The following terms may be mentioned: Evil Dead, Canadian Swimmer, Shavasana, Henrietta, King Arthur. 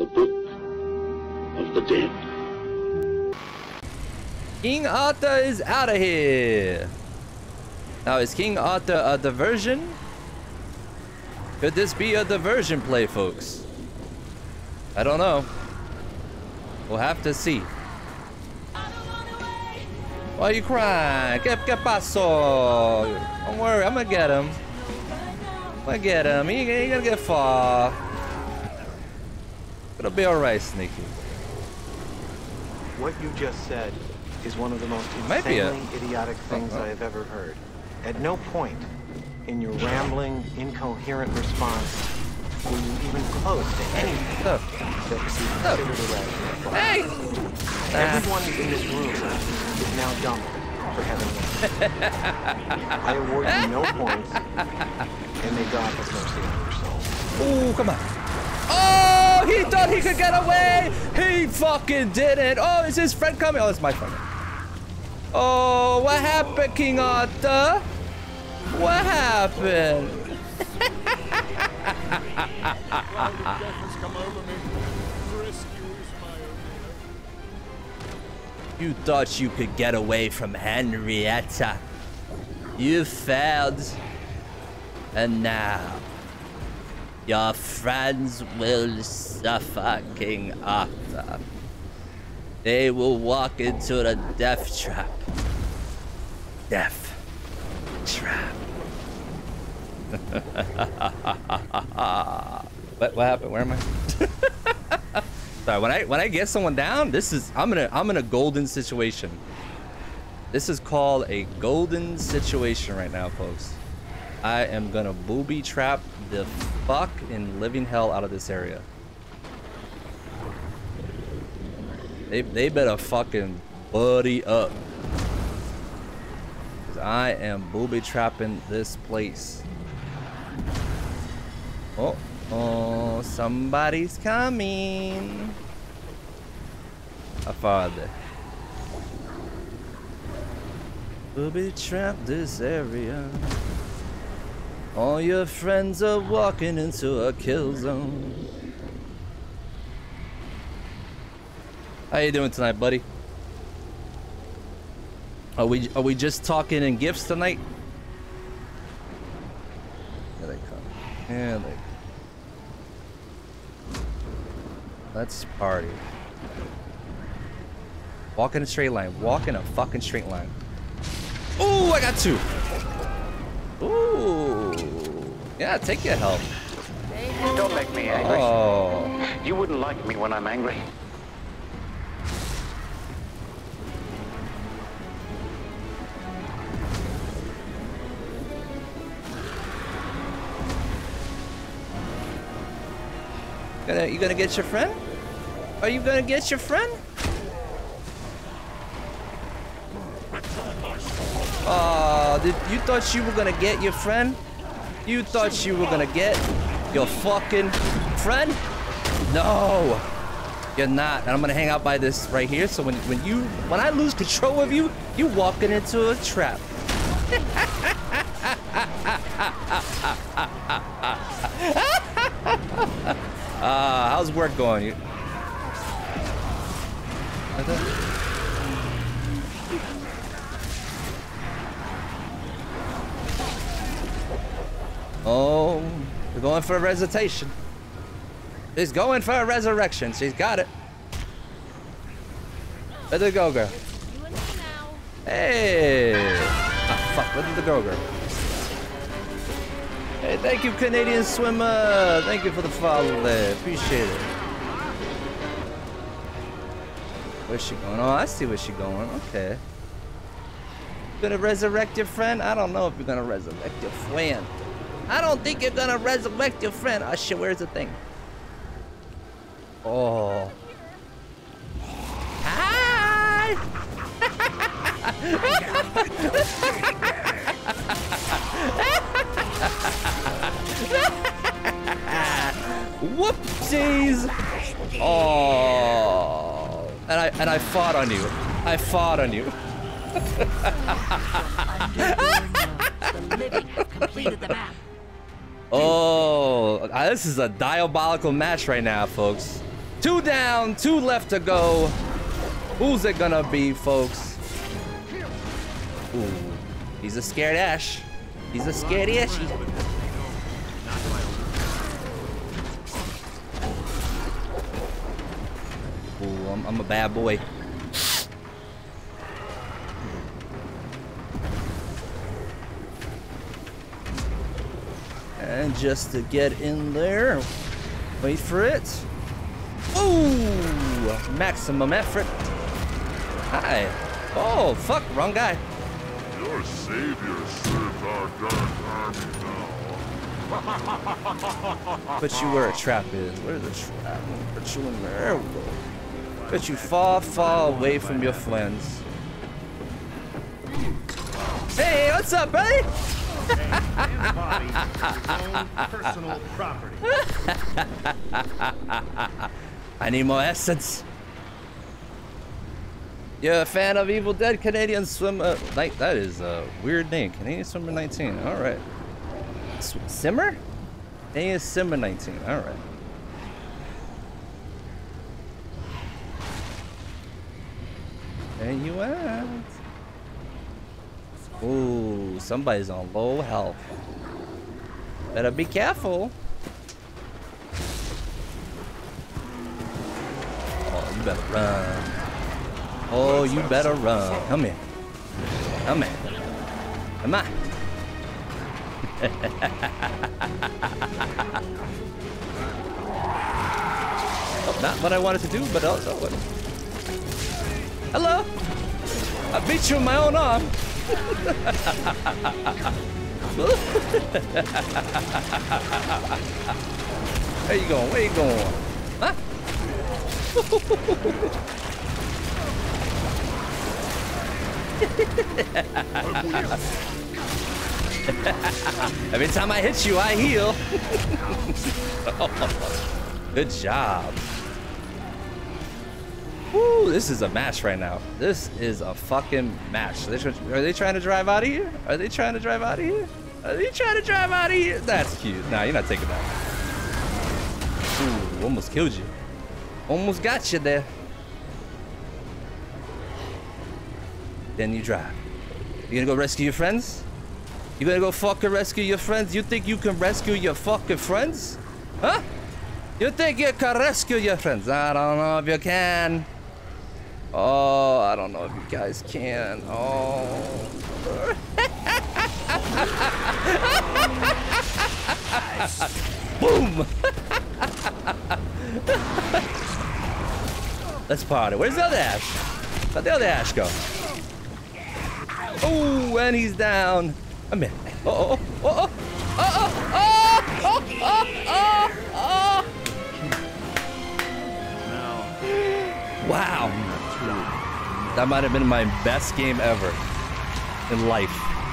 the Book of the Dead. King Arthur is out of here. Now, is King Arthur a diversion? Could this be a diversion play, folks? I don't know. We'll have to see. Why are you crying? Que paso? Don't worry, I'm gonna get him. I'm gonna get him. He ain't gonna get far. It'll be alright, Sneaky. What you just said is one of the most insanely idiotic things I have ever heard. At no point in your rambling, incoherent response were you even close to anything that you considered irrational. Hey! Everyone in this room is now dumb, for heaven's sake. I award you no points, and may God have mercy on your soul. Oh, come on. Oh, he thought he could get away! He fucking did it! Oh, is his friend coming? Oh, it's my friend. Oh, what happened, King Arthur? What happened? You thought you could get away from Henrietta. You failed. And now, your friends will suffer, King Arthur. They will walk into the death trap. Death trap. What happened? Where am I? Sorry, when I get someone down, this is I'm in a golden situation. This is called a golden situation right now, folks. I am gonna booby trap the fuck in living hell out of this area. They better fucking buddy up. Cause I am booby trapping this place. Oh, oh, somebody's coming. A father. Booby trap this area. All your friends are walking into a kill zone. How you doing tonight, buddy? Are we just talking in gifts tonight? Here they come. Here they come. Let's party. Walk in a straight line. Walk in a fucking straight line. Ooh, I got two. Ooh. Yeah, take your help. Don't make me angry. Oh. You wouldn't like me when I'm angry. You gonna get your friend? Are you gonna get your friend? Oh, you thought you were gonna get your friend? You thought you were gonna get your fucking friend? No, you're not. And I'm gonna hang out by this right here. So when I lose control of you, you walking into a trap. How's work going? You... Oh, we're going for a resuscitation. She's going for a resurrection. She's got it. Let her go, girl. Hey. Oh, fuck. Let her go, girl. Hey, thank you, Canadian Swimmer. Thank you for the follow there. Appreciate it. Where's she going? Oh, I see where she's going. Okay. You gonna resurrect your friend? I don't know if you're gonna resurrect your friend. I don't think you're gonna resurrect your friend. Oh, shit, where's the thing? Oh. Hi! Whoopsies! Oh, and I fought on you. I fought on you. Oh, this is a diabolical match right now, folks. Two down, two left to go. Who's it gonna be, folks? Ooh, he's a scared Ash. He's a scaredy Ashy. Ooh, I'm a bad boy. And just to get in there, wait for it. Ooh, maximum effort. Hi. Oh, fuck, wrong guy. Your savior serves our dark army now. But you where a trap is. Where's the trap? Put you in there. But you far, far away from your friends. Hey, what's up, buddy? Personal property. I need more essence. You're a fan of Evil Dead, Canadian Swimmer. Like that is a weird name, Canadian Swimmer 19. All right. Simmer? Canadian Swimmer 19. All right. There you are. Ooh, somebody's on low health. Better be careful. Oh, you better run. Oh, you better run. Come here. Come here. Come on. Oh, not what I wanted to do, but also what. Hello. I beat you in my own arm. Where you going? Where you going? Huh? Every time I hit you, I heal. Good job. Woo, this is a match right now. This is a fucking match. Are they trying to drive out of here? Are they trying to drive out of here? Are they trying to drive out of here? That's cute. Nah, you're not taking that. Ooh, almost killed you. Almost got you there. Then you drive. You gonna go rescue your friends? You gonna go fucking rescue your friends? You think you can rescue your fucking friends? Huh? You think you can rescue your friends? I don't know if you can. Oh, I don't know if you guys can. Oh. Boom. Let's party. Where's the other Ash? Where'd the other Ash go? Oh, and he's down. I'm in. Uh-oh. Uh-oh. Uh-oh. Oh, oh, oh, oh. Wow. That might have been my best game ever in life.